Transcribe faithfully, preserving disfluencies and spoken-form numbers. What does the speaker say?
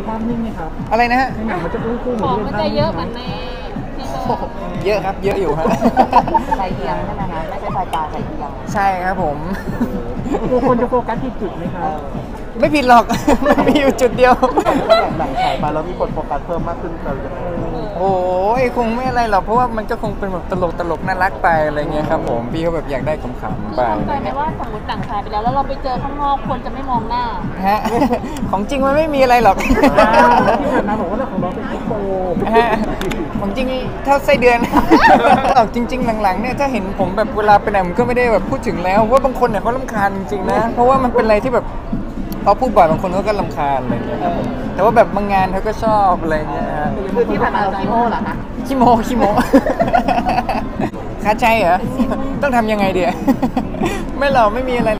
ที่ภาพนิ่งไหมครับอะไรนะฮะหนังมันจะพุ่งพุ่งเหมือนที่มันจะเยอะเหมือนในเยอะครับเยอะอยู่ครับใส่เอียงใช่ไหมคะไม่ใช่สายตาใส่เอียงใช่ครับผมตัวคนจะโฟกัสที่จุดไหมครับไม่ผิดหรอกมีอยู่จุดเดียวหนังฉายมาแล้วมีคนโฟกัสเพิ่มมากขึ้นเลยโอ้ยคงไม่อะไรหรอกเพราะว่ามันก็คงเป็นแบบตลกตลกน่ารักไปอะไรเงี้ยครับผมพี่เขาแบบอยากได้ขำๆไปแต่ไม่ว่าสมมติหนังฉายไปแล้วแล้วเราไปเจอข้างนอกคนจะไม่มองหน้าฮะของจริงมันไม่มีอะไรหรอกที่ผ่านมาบอกว่าเราของเราเป็นที่โตของจริงเท่าไส้เดือนออกจริงๆหลังๆเนี่ยถ้าเห็นผมแบบเวลาไปไหนผมก็ไม่ได้แบบพูดถึงแล้วว่าบางคนเนี่ยเขารำคาญจริงๆนะเพราะว่ามันเป็นอะไรที่แบบเขาพูดบ่อยบางคนเขาก็รำคาญอะไรเงี้ยแต่ว่าแบบบางงานเขาก็ชอบอะไรเงี้ยคือที่ผ่านมาเราขี้โม่เหรอคะขี้โม่ขี้โม่คาใจเหรอต้องทำยังไงเดี๋ยวไม่หรอกไม่มีอะไร